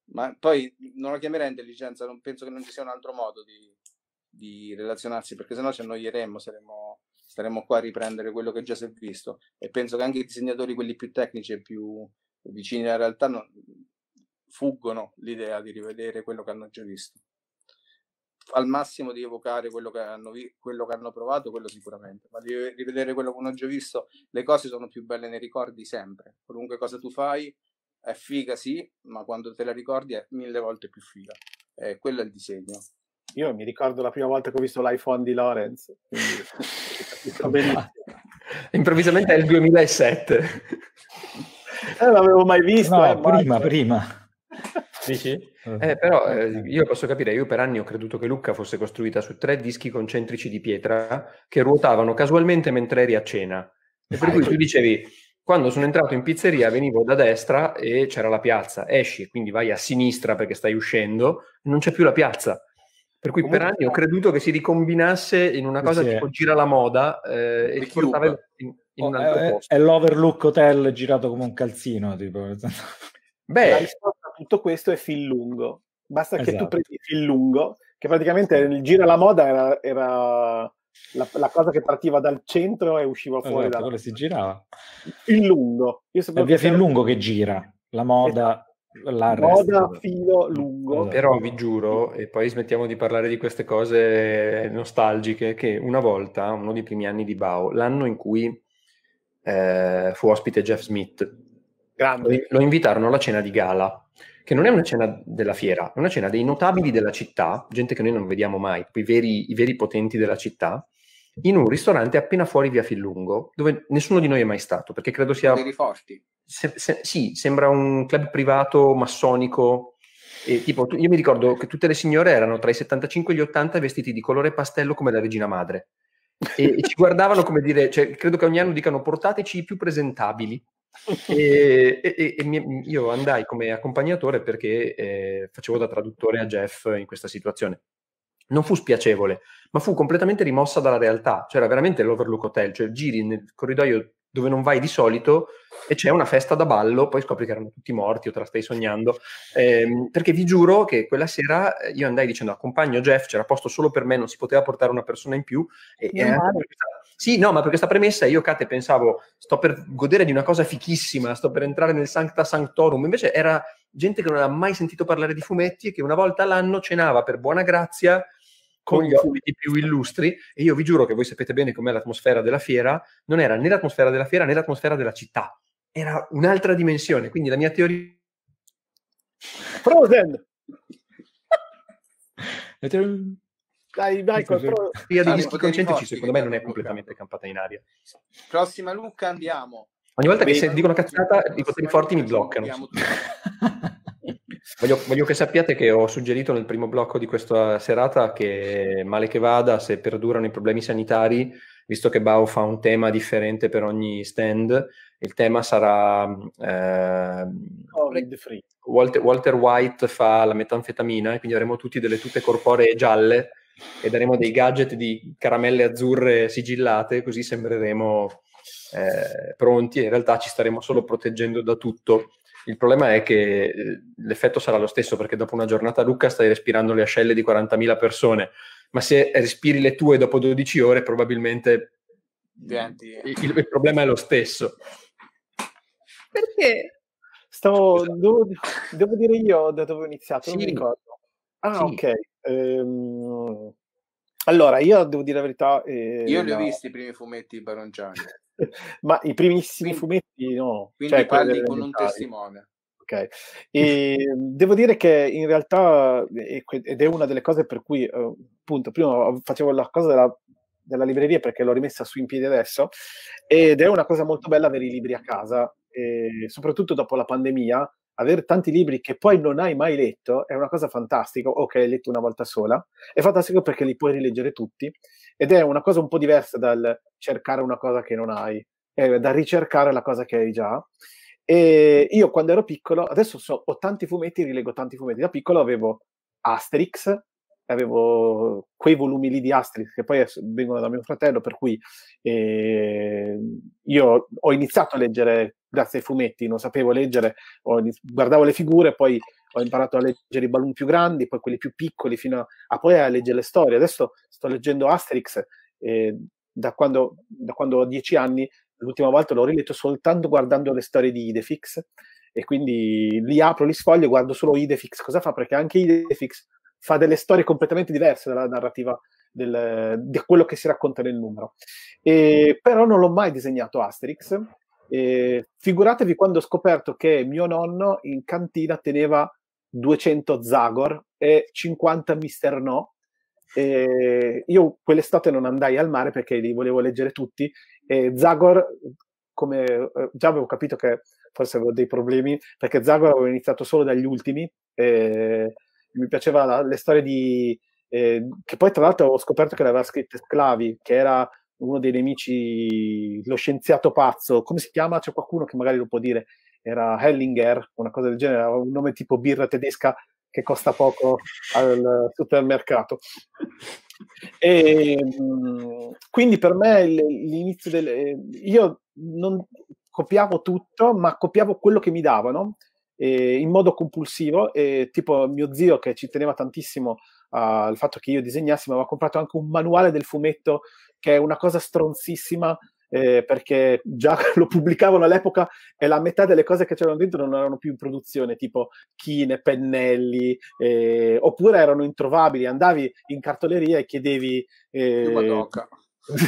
ma poi non la chiamerei intelligenza, non penso che non ci sia un altro modo di, di relazionarsi, perché sennò ci annoieremmo, saremmo, staremmo qua a riprendere quello che già si è visto, e penso che anche i disegnatori, quelli più tecnici e più vicini alla realtà, non fuggono l'idea di rivedere quello che hanno già visto, al massimo di evocare quello che hanno, vi- quello che hanno provato, quello sicuramente, ma di rivedere quello che hanno già visto. Le cose sono più belle nei ricordi sempre, qualunque cosa tu fai è figa sì, ma quando te la ricordi è mille volte più figa, e quello è il disegno. Io mi ricordo la prima volta che ho visto l'iPhone di Lorenzo, quindi... improvvisamente è il duemilasette. Non eh, l'avevo mai visto. No, eh, prima, ma... prima. Dici? Eh, però eh, io posso capire, io per anni ho creduto che Lucca fosse costruita su tre dischi concentrici di pietra che ruotavano casualmente mentre eri a cena, e per cui tu dicevi, quando sono entrato in pizzeria venivo da destra e c'era la piazza, esci, quindi vai a sinistra perché stai uscendo e non c'è più la piazza, per cui comunque, per anni ho creduto che si ricombinasse in una cosa sì, tipo gira la moda eh, e portava in, in oh, un altro è, posto. È l'Overlook Hotel girato come un calzino, tipo. Beh, la risposta a tutto questo è Fillungo. Basta esatto. Che tu prendi Fillungo, che praticamente il gira la moda era, era la, la cosa che partiva dal centro e usciva fuori esatto, da si girava. Fillungo. Io è via Fillungo che gira la moda, esatto. La moda filo lungo. Esatto. Però vi giuro, e poi smettiamo di parlare di queste cose nostalgiche, che una volta, uno dei primi anni di Bao, l'anno in cui eh, fu ospite Jeff Smith. Grande. Lo invitarono alla cena di gala, che non è una cena della fiera, è una cena dei notabili della città, gente che noi non vediamo mai, i veri, i veri potenti della città, in un ristorante appena fuori via Fillungo, dove nessuno di noi è mai stato, perché credo sia... Veri forti. Se, se, sì, sembra un club privato massonico, e tipo, io mi ricordo che tutte le signore erano tra i settantacinque e gli ottanta vestiti di colore pastello come la regina madre, e, e ci guardavano come dire, cioè, credo che ogni anno dicano portateci i più presentabili. e, e, e io andai come accompagnatore perché eh, facevo da traduttore a Jeff in questa situazione. Non fu spiacevole, ma fu completamente rimossa dalla realtà, cioè era veramente l'Overlook Hotel, cioè giri nel corridoio dove non vai di solito e c'è una festa da ballo, poi scopri che erano tutti morti o te la stai sognando, eh, perché vi giuro che quella sera io andai dicendo accompagno Jeff, c'era posto solo per me, non si poteva portare una persona in più e, e anche sì, no, ma per questa premessa io, Kate, pensavo sto per godere di una cosa fichissima, sto per entrare nel Sancta Sanctorum, invece era gente che non aveva mai sentito parlare di fumetti e che una volta all'anno cenava per buona grazia con gli ospiti più illustri, e io vi giuro che voi sapete bene com'è l'atmosfera della fiera, non era né l'atmosfera della fiera né l'atmosfera della città, era un'altra dimensione, quindi la mia teoria... Frozen! La teoria... Dai, dai, la teoria dei dischi concentrici secondo me non è completamente campata in aria. Prossima Lucca andiamo. Ogni volta che se dicono cazzata i poteri forti mi bloccano. Voglio, voglio che sappiate che ho suggerito nel primo blocco di questa serata che, male che vada, se perdurano i problemi sanitari, visto che Bao fa un tema differente per ogni stand, il tema sarà eh, Walter, Walter White fa la metanfetamina, e quindi avremo tutti delle tute corporee gialle e daremo dei gadget di caramelle azzurre sigillate, così sembreremo eh, pronti e in realtà ci staremo solo proteggendo da tutto. Il problema è che l'effetto sarà lo stesso, perché dopo una giornata a Lucca stai respirando le ascelle di quarantamila persone, ma se respiri le tue dopo dodici ore probabilmente il, il problema è lo stesso. Perché? Stavo, devo, devo dire io da dove ho iniziato, sì. Non mi ricordo. Ah, sì. Ok. Ehm, allora, io devo dire la verità... Eh, io li ho no. visti i primi fumetti Baronciani. Ma i primissimi quindi, fumetti no, quindi cioè, parli con un testimone, okay. E devo dire che in realtà, ed è una delle cose per cui appunto prima facevo la cosa della, della libreria perché l'ho rimessa su in piedi adesso, ed è una cosa molto bella avere i libri a casa, e soprattutto dopo la pandemia avere tanti libri che poi non hai mai letto è una cosa fantastica, o che hai letto una volta sola, è fantastico perché li puoi rileggere tutti, ed è una cosa un po' diversa dal cercare una cosa che non hai, eh, da ricercare la cosa che hai già. E io quando ero piccolo, adesso so, ho tanti fumetti, rilego tanti fumetti, da piccolo avevo Asterix, avevo quei volumi lì di Asterix che poi vengono da mio fratello, per cui eh, io ho iniziato a leggere grazie ai fumetti, non sapevo leggere, ho iniz- guardavo le figure, poi ho imparato a leggere i balloon più grandi, poi quelli più piccoli, fino a, a poi a leggere le storie. Adesso sto leggendo Asterix eh, da, quando, da quando ho dieci anni, l'ultima volta l'ho riletto soltanto guardando le storie di Idefix, e quindi li apro, li sfoglio e guardo solo Idefix, cosa fa, perché anche Idefix fa delle storie completamente diverse dalla narrativa del, di quello che si racconta nel numero. E, però non l'ho mai disegnato Asterix. E, figuratevi quando ho scoperto che mio nonno in cantina teneva duecento Zagor e cinquanta Mister No. E io quell'estate non andai al mare perché li volevo leggere tutti, e Zagor, come già avevo capito che forse avevo dei problemi, perché Zagor avevo iniziato solo dagli ultimi, e mi piaceva la, le storie di eh, che poi tra l'altro ho scoperto che l'aveva scritta Sclavi, che era uno dei nemici, lo scienziato pazzo, come si chiama? C'è qualcuno che magari lo può dire, era Hellinger, una cosa del genere, un nome tipo birra tedesca che costa poco al supermercato. E quindi per me l'inizio del... io non copiavo tutto, ma copiavo quello che mi davano, e in modo compulsivo, e tipo mio zio, che ci teneva tantissimo al uh, fatto che io disegnassi, mi aveva comprato anche un manuale del fumetto, che è una cosa stronzissima, eh, perché già lo pubblicavano all'epoca e la metà delle cose che c'erano dentro non erano più in produzione, tipo chine, pennelli, eh, oppure erano introvabili, andavi in cartoleria e chiedevi eh,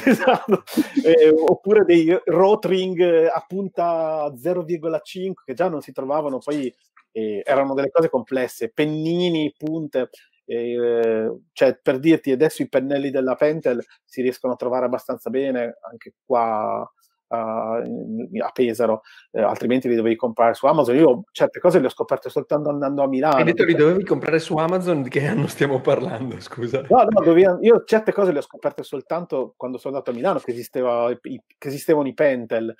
esatto. eh, oppure dei rotring a punta zero virgola cinque che già non si trovavano, poi eh, erano delle cose complesse, pennini, punte, eh, cioè per dirti, adesso i pennelli della Pentel si riescono a trovare abbastanza bene anche qua a, a Pesaro, eh, altrimenti li dovevi comprare su Amazon. Io certe cose le ho scoperte soltanto andando a Milano. Hai detto li dovevi comprare su Amazon? Di che anno stiamo parlando, scusa? No, no, dovevi, io certe cose le ho scoperte soltanto quando sono andato a Milano, che, esisteva, che esistevano i Pentel,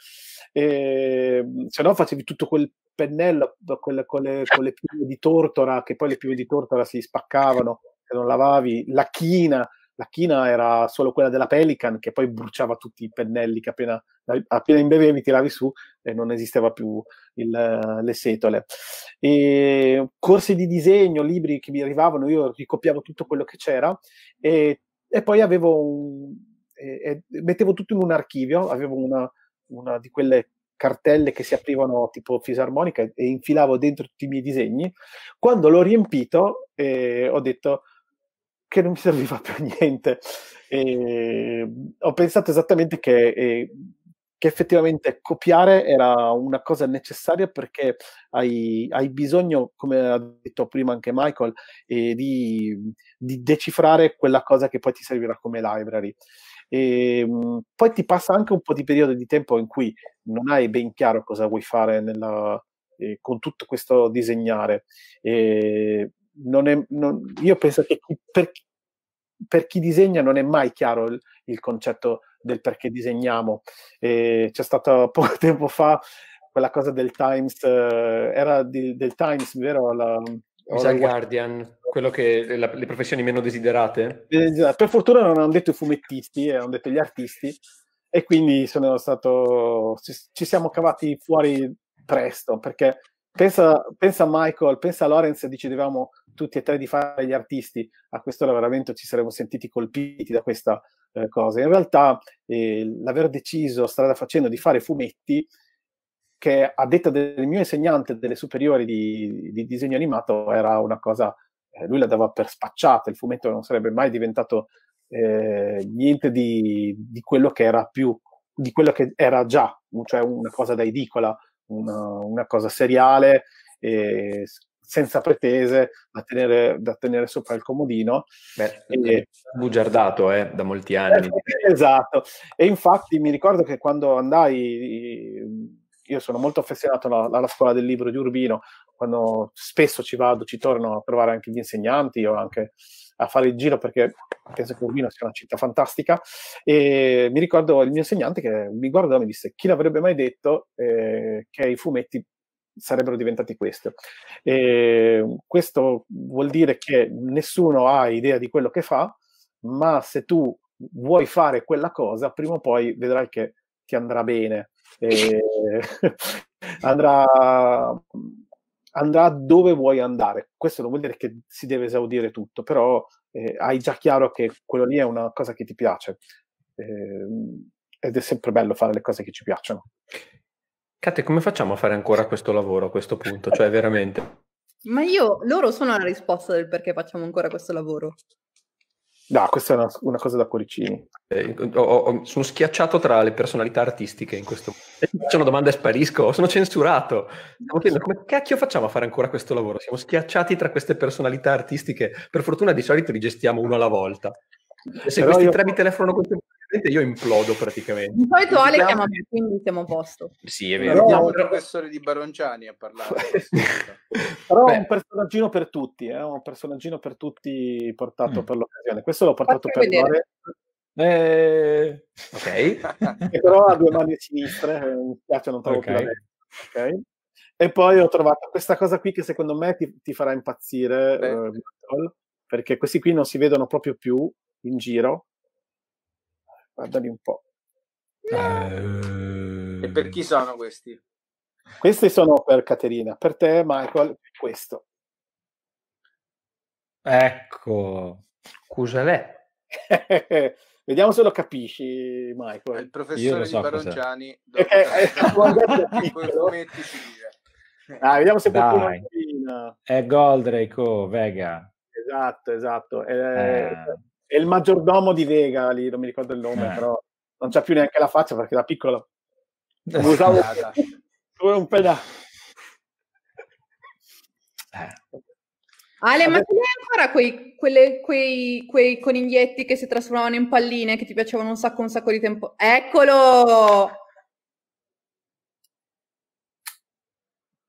e se no facevi tutto quel pennello con le, con le, con le piume di tortora, che poi le piume di tortora si spaccavano se non lavavi, la china La china era solo quella della Pelican, che poi bruciava tutti i pennelli che appena, appena imbevevi tiravi su e non esisteva più il, le setole. E corsi di disegno, libri che mi arrivavano, io ricopiavo tutto quello che c'era, e, e poi avevo un, e, e mettevo tutto in un archivio, avevo una, una di quelle cartelle che si aprivano tipo fisarmonica e infilavo dentro tutti i miei disegni. Quando l'ho riempito eh, ho detto che non mi serviva più a niente, e ho pensato esattamente che, eh, che effettivamente copiare era una cosa necessaria, perché hai, hai bisogno, come ha detto prima anche Maicol, eh, di, di decifrare quella cosa che poi ti servirà come library. E, mh, poi ti passa anche un po' di periodo di tempo in cui non hai ben chiaro cosa vuoi fare nella, eh, con tutto questo disegnare. E, Non è, non, io penso che per, per chi disegna non è mai chiaro il, il concetto del perché disegniamo. E c'è stato poco tempo fa quella cosa del Times, eh, era di, del Times, vero? La, la Guardian, quello che la, le professioni meno desiderate. Per fortuna non hanno detto i fumettisti, hanno detto gli artisti, e quindi sono stato, ci, ci siamo cavati fuori presto, perché pensa, pensa a Maicol, pensa a Lorenzo, dicevamo tutti e tre di fare gli artisti, a quest'ora veramente ci saremmo sentiti colpiti da questa eh, cosa. In realtà eh, l'aver deciso strada facendo di fare fumetti, che a detta del mio insegnante delle superiori di, di disegno animato era una cosa, eh, lui la dava per spacciata, il fumetto non sarebbe mai diventato eh, niente di, di quello che era più, di quello che era già, cioè una cosa da edicola, una, una cosa seriale, eh, senza pretese, da tenere, da tenere sopra il comodino. Beh, e, bugiardato eh, da molti anni. Eh, esatto, e infatti mi ricordo che quando andai, io sono molto affezionato alla, alla scuola del libro di Urbino, quando spesso ci vado, ci torno a trovare anche gli insegnanti, o anche a fare il giro, perché penso che Urbino sia una città fantastica, e mi ricordo il mio insegnante che mi guardò e mi disse: chi l'avrebbe mai detto eh, che i fumetti sarebbero diventati queste. E questo vuol dire che nessuno ha idea di quello che fa, ma se tu vuoi fare quella cosa, prima o poi vedrai che ti andrà bene, e andrà, andrà dove vuoi andare. Questo non vuol dire che si deve esaudire tutto, però eh, hai già chiaro che quello lì è una cosa che ti piace, eh, ed è sempre bello fare le cose che ci piacciono. Kate, come facciamo a fare ancora questo lavoro a questo punto? Cioè, veramente? Ma io, loro sono la risposta del perché facciamo ancora questo lavoro. No, questa è una, una cosa da cuoricini. Eh, ho, ho, sono schiacciato tra le personalità artistiche in questo momento. Faccio una domanda e sparisco, sono censurato. Stiamo chiedendo come cacchio facciamo a fare ancora questo lavoro? Siamo schiacciati tra queste personalità artistiche. Per fortuna di solito li gestiamo uno alla volta. Se Però questi io... tre mi telefonano contemporaneamente, io implodo praticamente. Di solito Ale chiama me, quindi siamo a posto. Sì, è vero. Abbiamo però... il professore di Baronciani a parlare. Però è un personaggino per tutti, è eh? un personaggino per tutti portato mm. per l'occasione. Questo l'ho portato Facci per vedere. Eh... Ok. E però ha due mani sinistre, mi piace, non trovo okay. più la destra. Okay? E poi ho trovato questa cosa qui che secondo me ti, ti farà impazzire, eh, perché questi qui non si vedono proprio più in giro. Guardali un po'. Eh... E per chi sono questi? Questi sono per Caterina, per te, Maicol, questo. Ecco, scusale. Vediamo se lo capisci, Maicol. Il professore so di Baronciani. Perché, ah, vediamo se qualcuno lo... È Goldrake, oh, Vega. Esatto, esatto. È... Eh. È il maggiordomo di Vega, lì, non mi ricordo il nome, eh. però non c'ha più neanche la faccia perché da piccolo lo usavo come un pedale. Eh. Ale, Vabbè. ma tu hai ancora quei, quelle, quei, quei coniglietti che si trasformavano in palline che ti piacevano un sacco un sacco di tempo? Eccolo!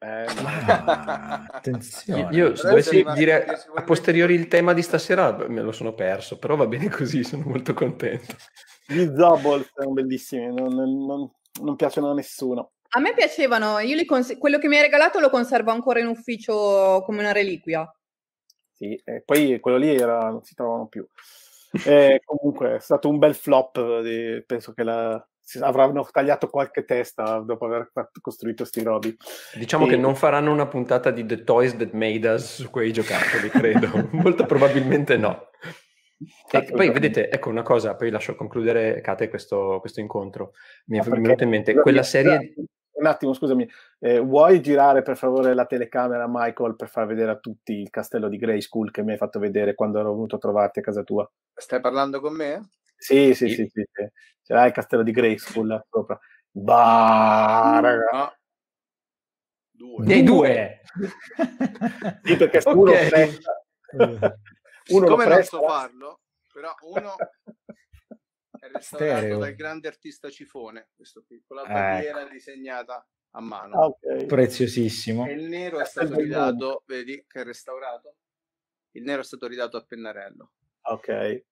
Eh, ma... attenzione, io, io se dovessi dire a posteriori il tema di stasera me lo sono perso, però va bene così, sono molto contento. Gli Zobol sono bellissimi, non, non, non piacciono a nessuno. A me piacevano, io li quello che mi hai regalato lo conservo ancora in ufficio come una reliquia. Sì, e poi quello lì era, non si trovavano più. E comunque è stato un bel flop, di, penso che la avranno tagliato qualche testa dopo aver costruito sti robi. Diciamo e... che non faranno una puntata di The Toys That Made Us su quei giocattoli, credo. Molto probabilmente no. E poi vedete, ecco una cosa, poi lascio concludere, Kate, questo, questo incontro. Mi ah, è venuto in mente quella serie... Un attimo, scusami. Eh, vuoi girare per favore la telecamera, Maicol, per far vedere a tutti il castello di Grey School che mi hai fatto vedere quando ero venuto a trovarti a casa tua? Stai parlando con me? Sì, sì, sì, sì, sì, sì. Ce l'hai il castello di Grey School là sopra. Bah, raga. Due. Dei due. Sì, perché okay. uno presta. Uno Come lo presta. Non so farlo, però uno è restaurato Stereo. dal grande artista Cifone, questo qui, con la bandiera ecco. disegnata a mano. Ah, okay. Preziosissimo. E il nero è stato ridato, vedi, che è restaurato. Il nero è stato ridato a Pennarello. Ok,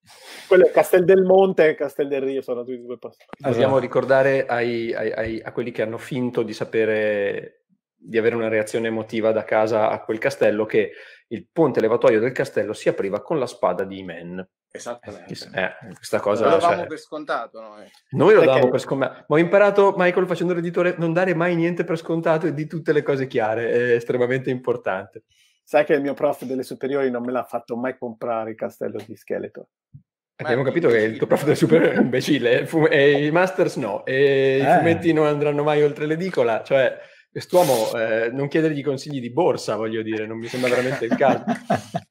quello è Castel del Monte e Castel del Rio, sono tutti due posti. Dobbiamo ricordare ai, ai, ai, a quelli che hanno finto di sapere, di avere una reazione emotiva da casa a quel castello, che il ponte levatoio del castello si apriva con la spada di Imen. Esattamente. Eh, questa cosa, lo davamo cioè, per scontato noi. Noi lo davamo okay. per scontato, ma ho imparato, Maicol, facendo l'editore, non dare mai niente per scontato e di tutte le cose chiare, è estremamente importante. Sai che il mio prof delle superiori non me l'ha fatto mai comprare il castello di Skeletor. Abbiamo capito che il tuo prof delle superiori è un imbecille, e i masters no, e eh. i fumetti non andranno mai oltre l'edicola. Cioè, quest'uomo eh, non chiedergli consigli di borsa, voglio dire, non mi sembra veramente il caso.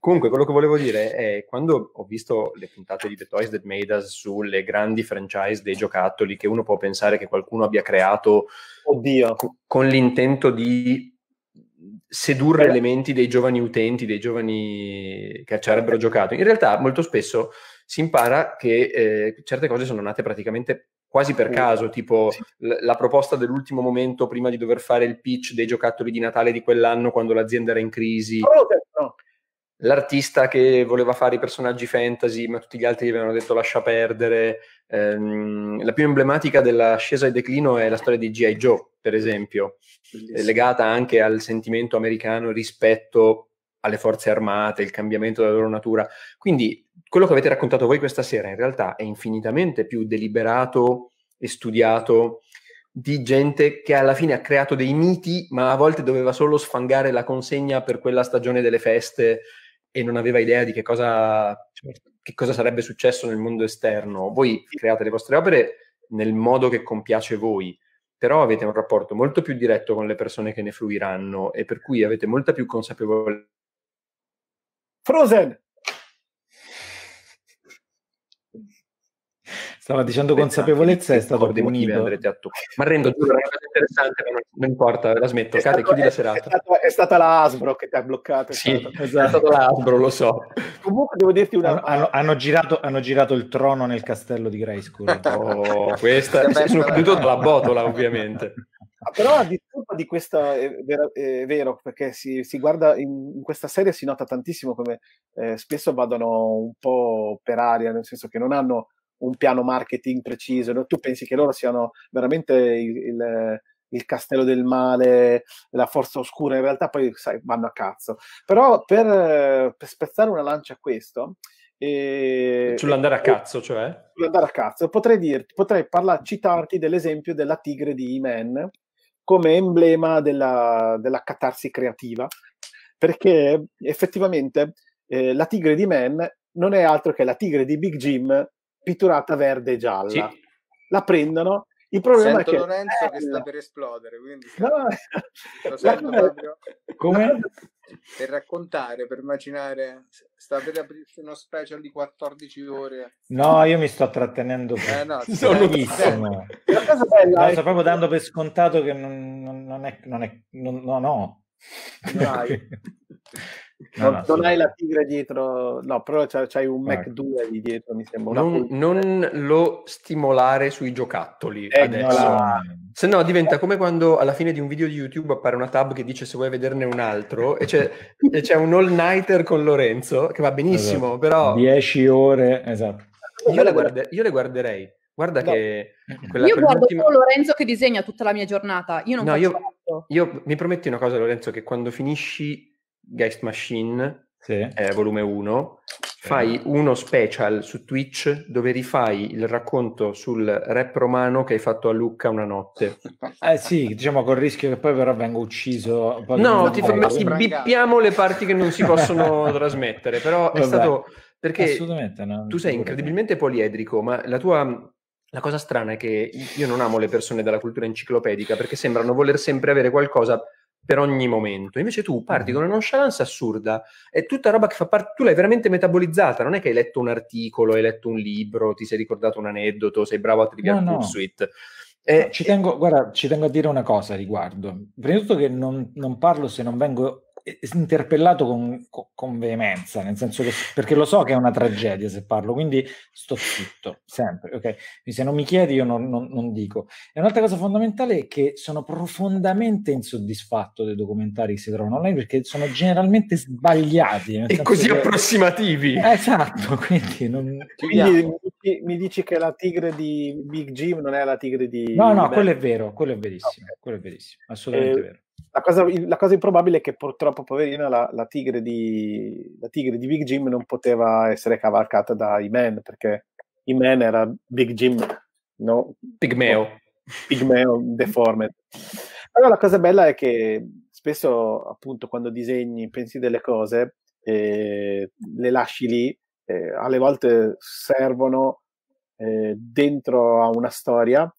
Comunque, quello che volevo dire è, quando ho visto le puntate di The Toys That Made Us sulle grandi franchise dei giocattoli, che uno può pensare che qualcuno abbia creato Oddio. con l'intento di... sedurre eh. elementi dei giovani utenti, dei giovani che ci avrebbero giocato. In realtà molto spesso si impara che eh, certe cose sono nate praticamente quasi per caso, tipo sì. la proposta dell'ultimo momento prima di dover fare il pitch dei giocattoli di Natale di quell'anno quando l'azienda era in crisi. Oh, no. L'artista che voleva fare i personaggi fantasy ma tutti gli altri gli avevano detto lascia perdere. Ehm, la più emblematica della scesa e declino è la storia di G I Joe. per esempio, bellissimo, legata anche al sentimento americano rispetto alle forze armate, il cambiamento della loro natura. Quindi quello che avete raccontato voi questa sera in realtà è infinitamente più deliberato e studiato di gente che alla fine ha creato dei miti, ma a volte doveva solo sfangare la consegna per quella stagione delle feste e non aveva idea di che cosa, che cosa sarebbe successo nel mondo esterno. Voi create le vostre opere nel modo che compiace voi, però avete un rapporto molto più diretto con le persone che ne fruiranno e per cui avete molta più consapevolezza. Frozen! Stava dicendo consapevolezza, è stato punito. Andrete a tu. Ma rendo giuro, è una cosa interessante, ma non, non importa, la smetto. È Kate, stato, chiudi è, la serata. È, stato, è stata la Hasbro che ti ha bloccato. È, sì, stato, esatto. È stata la Hasbro, lo so. Comunque devo dirti una... Hanno, hanno, girato, hanno girato il trono nel castello di Grayskull. Oh, questa... Sono caduto dalla botola, ovviamente. Ah, però a discolpa di questa è vero, è vero perché si, si guarda in, in questa serie si nota tantissimo come eh, spesso vadano un po' per aria, nel senso che non hanno un piano marketing preciso, no? Tu pensi che loro siano veramente il, il, il castello del male, la forza oscura, in realtà poi sai, vanno a cazzo. Però per, per spezzare una lancia a questo e, sull'andare a cazzo, cioè sull'andare a cazzo, potrei dirti, potrei parla, citarti dell'esempio della tigre di Imen come emblema della, della catarsi creativa, perché effettivamente eh, la tigre di Imen non è altro che la tigre di Big Jim pitturata verde e gialla. Sì. La prendono. Il problema sento è che Lorenzo eh, che sta per esplodere, quindi no, lo sento la... proprio come? Per raccontare, per immaginare, sta per aprirsi uno special di quattordici ore. No, io mi sto trattenendo. Eh, no, sono bellissimo. La cosa bella no, è... Sto proprio dando per scontato che non, non è, non è non, no, no. Non hai, no, no, non hai la tigre dietro, no, però c'hai un Mac due lì dietro, mi sembra. Non, non lo stimolare sui giocattoli eh, adesso, no. Se no diventa come quando alla fine di un video di YouTube appare una tab che dice se vuoi vederne un altro e c'è un all-nighter con Lorenzo che va benissimo, esatto. Però dieci ore, esatto. Io le, guarde, io le guarderei. Guarda no. Che... Quella, io guardo solo Lorenzo che disegna tutta la mia giornata. Io non no, faccio io, io mi prometti una cosa, Lorenzo, che quando finisci Geist Machine, sì. eh, volume uno, sì. Fai uno special su Twitch dove rifai il racconto sul rap romano che hai fatto a Lucca una notte. Eh sì, diciamo col rischio che poi però venga ucciso. No, ti bippiamo le parti che non si possono trasmettere, però vabbè. È stato... Perché no, tu sei incredibilmente poliedrico, ma la tua... La cosa strana è che io non amo le persone della cultura enciclopedica perché sembrano voler sempre avere qualcosa per ogni momento. Invece tu parti con una nonchalance assurda, è tutta roba che fa parte, tu l'hai veramente metabolizzata, non è che hai letto un articolo, hai letto un libro, ti sei ricordato un aneddoto, sei bravo a Trivial no, Pursuit. No. Eh, ci, tengo, guarda, ci tengo a dire una cosa a riguardo. Prima di tutto che non, non parlo se non vengo... interpellato con, con veemenza, nel senso che, perché lo so che è una tragedia se parlo, quindi sto zitto sempre, ok? Quindi se non mi chiedi io non, non, non dico. E un'altra cosa fondamentale è che sono profondamente insoddisfatto dei documentari che si trovano online perché sono generalmente sbagliati. Nel e senso così che... approssimativi. Esatto, quindi non... Quindi mi dici che la tigre di Big Jim non è la tigre di... No, no, quello è vero, quello è verissimo, okay. Quello è verissimo, assolutamente eh... vero. La cosa, la cosa improbabile è che purtroppo, poverina, la, la, tigre di, la tigre di Big Jim non poteva essere cavalcata da E-Man, perché E-Man era Big Jim, no? Pigmeo. Pigmeo, deformed. Allora la cosa bella è che spesso, appunto, quando disegni, pensi delle cose, eh, le lasci lì, eh, alle volte servono eh, dentro a una storia.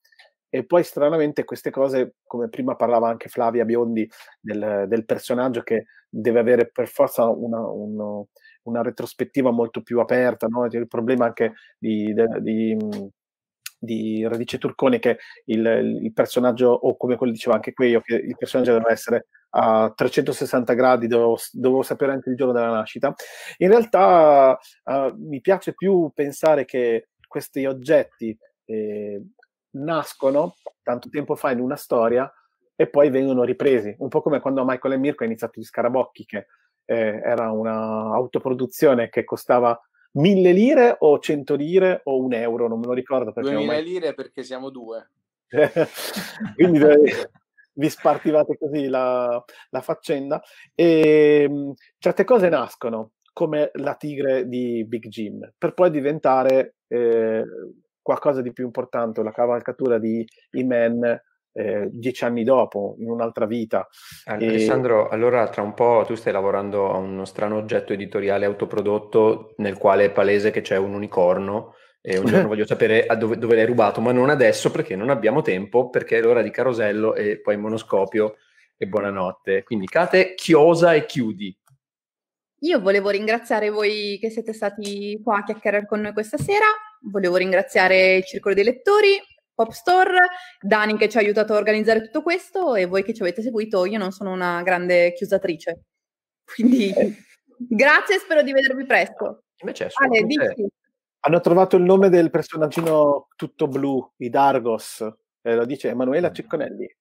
E poi stranamente queste cose, come prima parlava anche Flavia Biondi, del, del personaggio che deve avere per forza una, una, una retrospettiva molto più aperta, no? Il problema anche di, di, di Radice Turcone, che il, il personaggio, o come quello diceva anche Quello, che il personaggio deve essere a trecentosessanta gradi, dovevo, dovevo sapere anche il giorno della nascita. In realtà uh, mi piace più pensare che questi oggetti... Eh, nascono tanto tempo fa in una storia e poi vengono ripresi, un po' come quando Maicol e Mirco ha iniziato gli Scarabocchi, che eh, era una autoproduzione che costava mille lire o cento lire o un euro, non me lo ricordo perché duemila ormai... lire perché siamo due. Quindi vi spartivate così la, la faccenda, e mh, certe cose nascono, come la tigre di Big Jim, per poi diventare eh, qualcosa di più importante, la cavalcatura di E-Man eh, dieci anni dopo, in un'altra vita. Alessandro, e... allora tra un po' tu stai lavorando a uno strano oggetto editoriale autoprodotto nel quale è palese che c'è un unicorno, e un giorno voglio sapere a dove, dove l'hai rubato, ma non adesso perché non abbiamo tempo, perché è l'ora di Carosello e poi Monoscopio e buonanotte. Quindi Kate, chiosa e chiudi. Io volevo ringraziare voi che siete stati qua a chiacchierare con noi questa sera, volevo ringraziare il Circolo dei Lettori, Popstore, Dani che ci ha aiutato a organizzare tutto questo e voi che ci avete seguito. Io non sono una grande chiusatrice, quindi grazie e spero di vedervi presto. Invece, Ale, dici. Hanno trovato il nome del personaggino tutto blu, i Dargos, eh, lo dice Emanuela Cicconelli.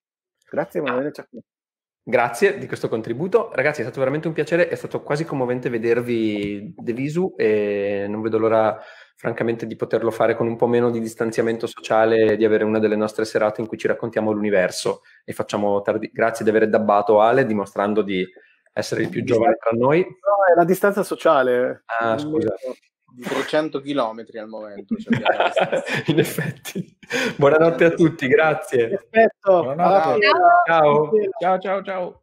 Grazie Emanuela Cicconelli. Grazie di questo contributo, ragazzi, è stato veramente un piacere, è stato quasi commovente vedervi de visu e non vedo l'ora francamente di poterlo fare con un po' meno di distanziamento sociale e di avere una delle nostre serate in cui ci raccontiamo l'universo e facciamo tardi. Grazie di aver dabbato Ale dimostrando di essere il più giovane tra noi. No, è la distanza sociale. Ah, scusa. trecento chilometri al momento. Cioè in effetti. Buonanotte a tutti, grazie. Perfetto. Ciao. Ciao, ciao, ciao.